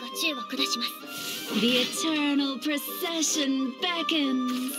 が宙を下します。The eternal procession beckons.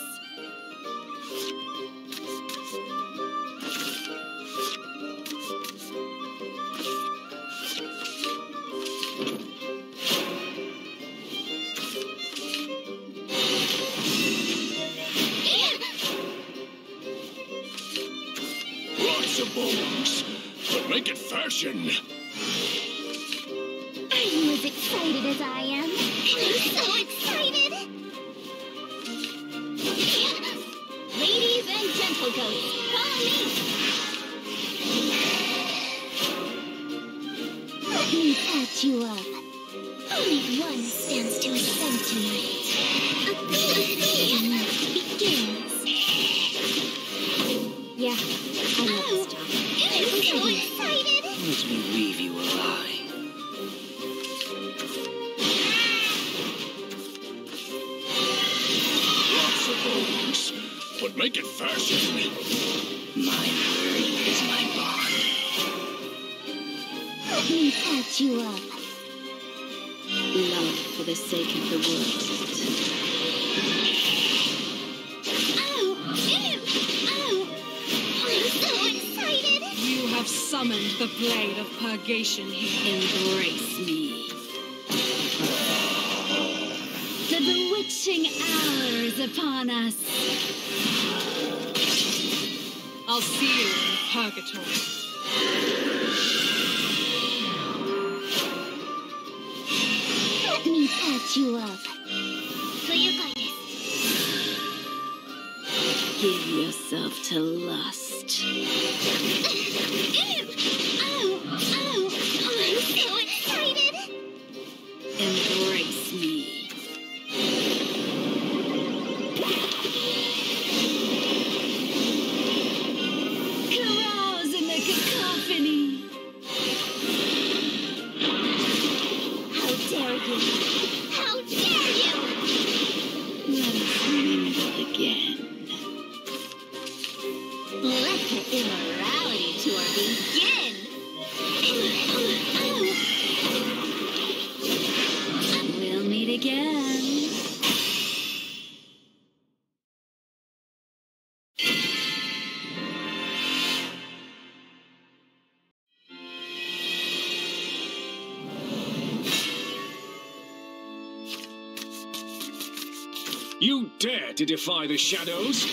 To defy the shadows.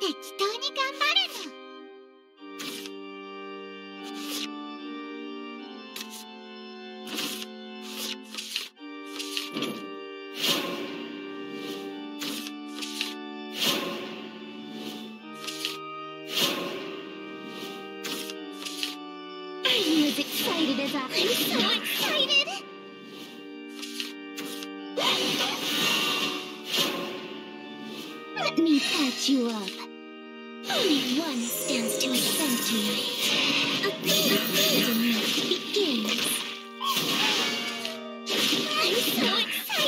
適当に頑張るの。I'm as excited as I am. I'm so excited. You up. Only one stands to ascend tonight. A golden night begins. I'm so excited. Let me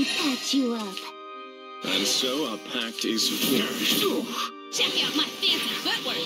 patch you up. And so our pact is here. Check out my fancy footwork.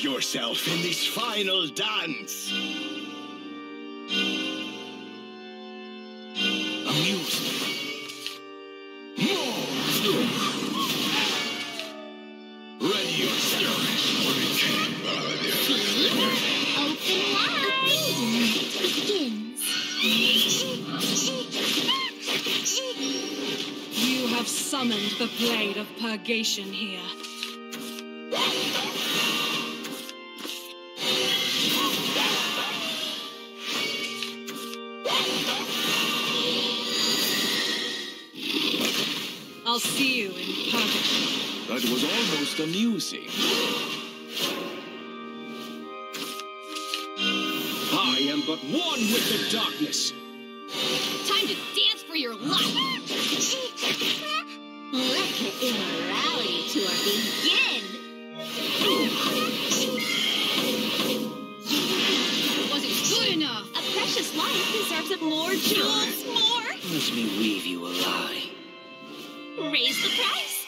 Yourself in this final dance. Amuse me. More. Ready yourself for the game. Open wide. Begins. You have summoned the blade of purgation here. I'll see you in Paris. That was almost amusing. I am but one with the darkness. Time to dance for your life. Let the immorality tour begin. Wasn't good enough. A precious life deserves more jewels, more. Let me weave you a lie. Raise the price.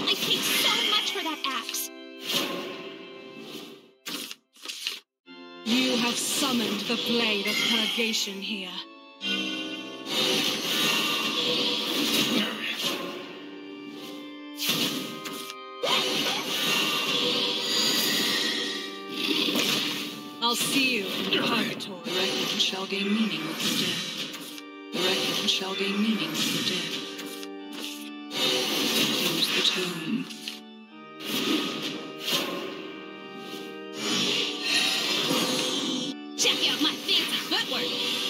I paid so much for that axe. You have summoned the blade of purgation here. I'll see you in Purgatory. The reckoning shall gain meaning with the dead. The reckoning shall gain meaning with the dead. Use the tome. Check out my fancy footwork!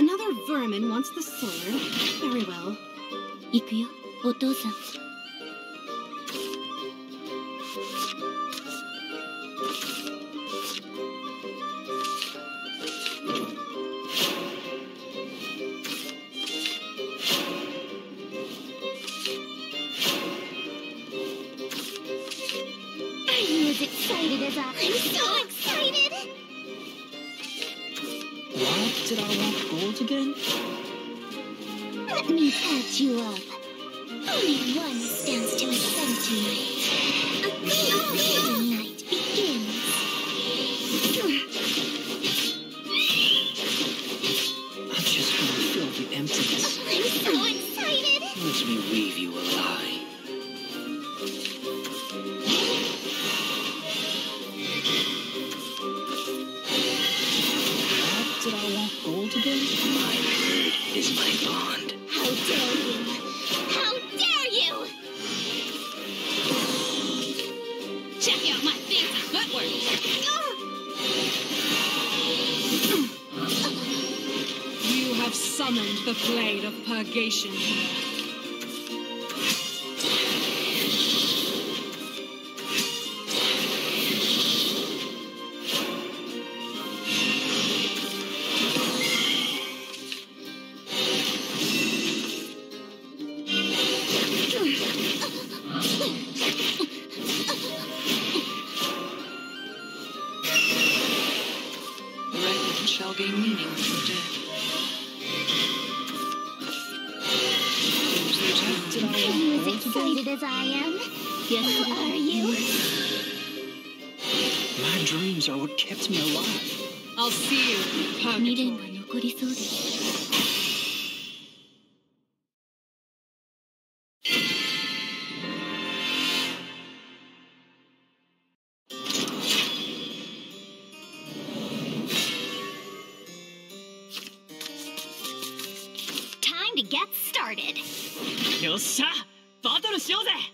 Another vermin wants the sword. Very well. Ikuyo, Oto-san. I'm so excited! Why did I want gold again? Let me patch you up. Only one stands to his son tonight. A beautiful night begins. I'm just gonna fill the emptiness. I'm so excited! Let me weave you a lie. Did I want gold again? My word is my bond. How dare you! How dare you! Check out my fancy footwork! You have summoned the blade of purgation here. Shall gain meaning with the dead. Are you as excited as I am? Yes, who are you? My dreams are what kept me alive. I'll see you in Purgatory. To get started. Yosha! Battle shouze!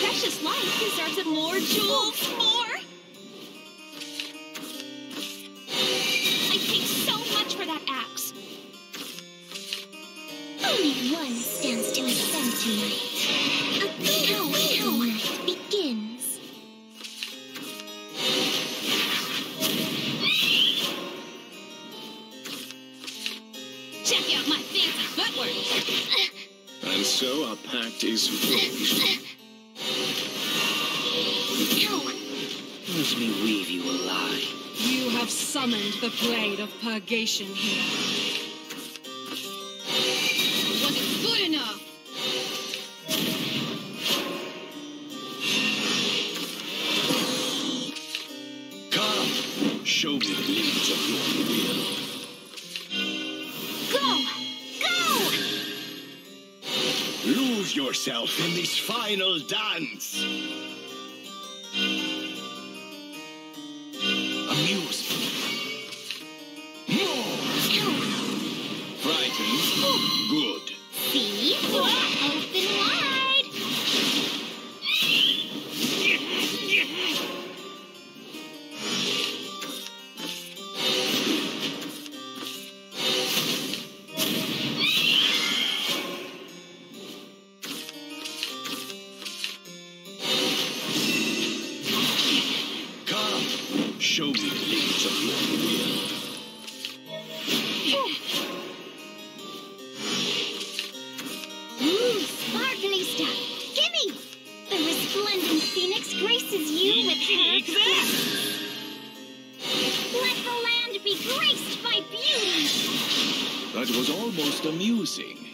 Precious life deserves more jewels, more. I paid so much for that axe. Only one stands to his son tonight. A beautiful night begins. Check out my fancy footwork. And so our pact is formed. Let me weave you a lie. You have summoned the blade of purgation here. Was it good enough? Come, show me the limits of your will. Go! Go! Lose yourself in this final dance. Amuse me. More! Frightened? Good. See? Open wide! Come, show me the limits of your will. That was almost amusing.